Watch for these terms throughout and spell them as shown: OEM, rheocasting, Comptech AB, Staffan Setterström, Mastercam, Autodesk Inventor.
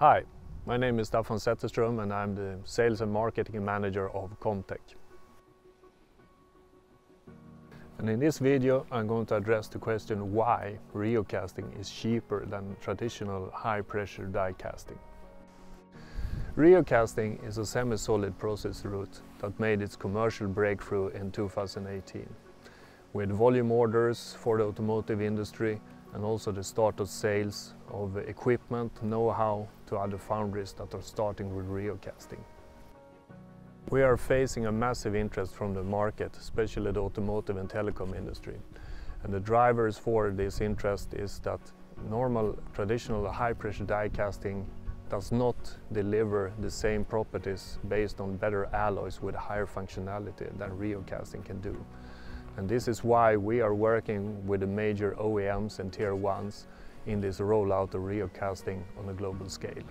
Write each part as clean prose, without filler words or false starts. Hi, my name is Staffan Setterström and I'm the Sales and Marketing Manager of Comptech. And in this video I'm going to address the question why rheocasting is cheaper than traditional high-pressure die casting. Rheocasting is a semi-solid process route that made its commercial breakthrough in 2018, with volume orders for the automotive industry and also the start of sales of equipment, know-how to other foundries that are starting with rheocasting. We are facing a massive interest from the market, especially the automotive and telecom industry. And the drivers for this interest is that normal, traditional high-pressure die casting does not deliver the same properties based on better alloys with higher functionality than rheocasting can do. And this is why we are working with the major OEMs and Tier 1s in this rollout of rheocasting on a global scale.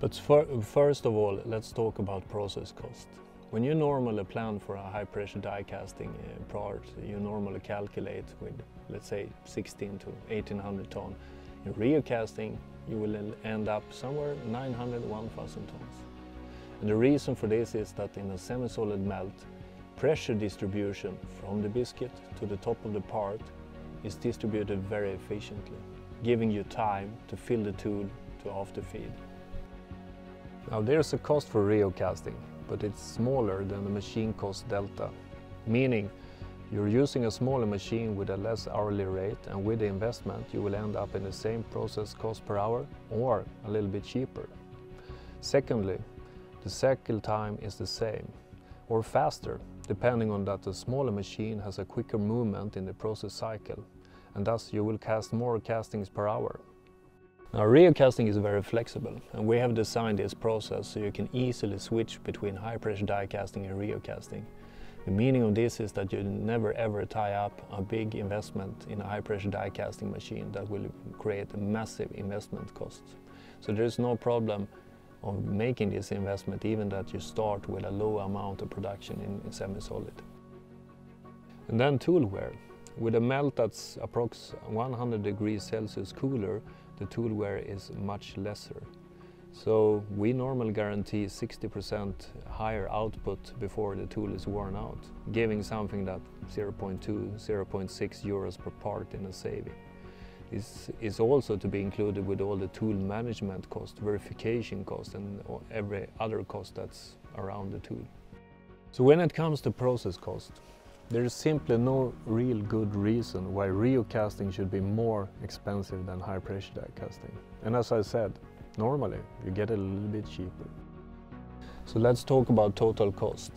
But first of all, let's talk about process cost. When you normally plan for a high-pressure die-casting part, you normally calculate with, let's say, 16 to 1800 ton. In rheocasting, you will end up somewhere 900, 1000 tons. And the reason for this is that in a semi-solid melt, pressure distribution from the biscuit to the top of the part is distributed very efficiently, giving you time to fill the tool to after feed. Now there's a cost for rheocasting, but it's smaller than the machine cost delta, meaning you're using a smaller machine with a less hourly rate, and with the investment you will end up in the same process cost per hour or a little bit cheaper. Secondly, the cycle time is the same or faster, depending on that the smaller machine has a quicker movement in the process cycle, and thus you will cast more castings per hour. Now rheocasting is very flexible, and we have designed this process so you can easily switch between high-pressure die casting and rheocasting. The meaning of this is that you never ever tie up a big investment in a high-pressure die casting machine that will create a massive investment cost. So there is no problem of making this investment, even that you start with a low amount of production in semi-solid. And then tool wear. With a melt that's approximately 100 degrees Celsius cooler, the tool wear is much lesser. So we normally guarantee 60% higher output before the tool is worn out, giving something that 0.2, 0.6 euros per part in a saving. This is also to be included with all the tool management cost, verification cost, and every other cost that's around the tool. So when it comes to process cost, there is simply no real good reason why rheocasting should be more expensive than high-pressure die casting. And as I said, normally you get a little bit cheaper. So let's talk about total cost.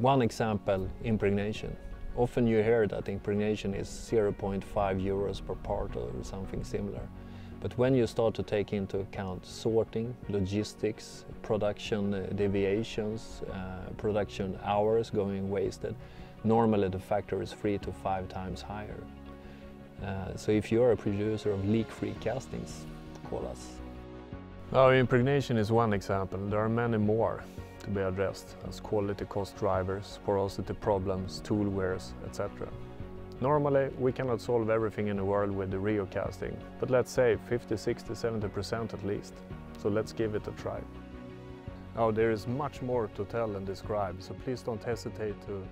One example, impregnation. Often you hear that impregnation is 0.5 euros per part or something similar. But when you start to take into account sorting, logistics, production deviations, production hours going wasted, normally the factor is 3 to 5 times higher. So if you're a producer of leak-free castings, call us. Now impregnation is one example, there are many more to be addressed as quality cost drivers, porosity problems, tool wears, etc. Normally we cannot solve everything in the world with the rheocasting, but let's say 50, 60, 70% at least. So let's give it a try. Now there is much more to tell and describe, so please don't hesitate to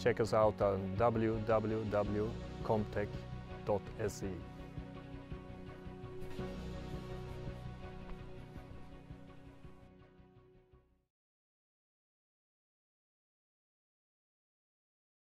check us out on www.comptech.se.